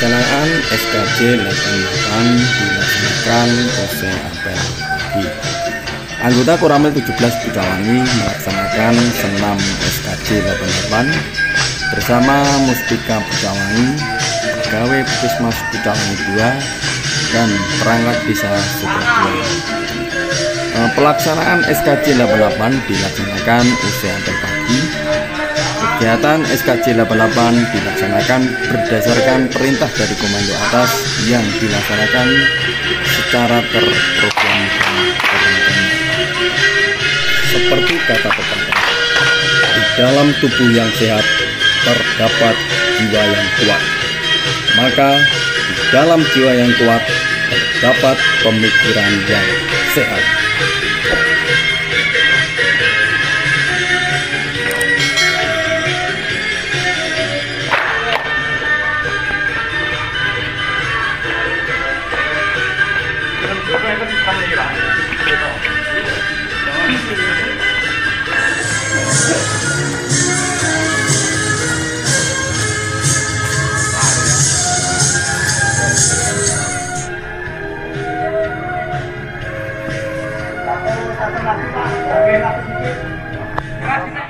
Pelaksanaan SKJ 88 dilaksanakan oleh APL. Anggota Koramil 17 Pucakwangi melaksanakan senam SKJ 88 bersama Muspika Pucakwangi, pegawai Puskesmas Pucakwangi 2 dan perangkat desa Sokopuluhan. Pelaksanaan SKJ 88 dilaksanakan usai apel pagi. Kegiatan SKJ 88 dilaksanakan berdasarkan perintah dari komando atas yang dilaksanakan secara terprogram. Seperti kata pepatah, di dalam tubuh yang sehat terdapat jiwa yang kuat. Maka di dalam jiwa yang kuat terdapat pemikiran yang sehat. Terima kasih.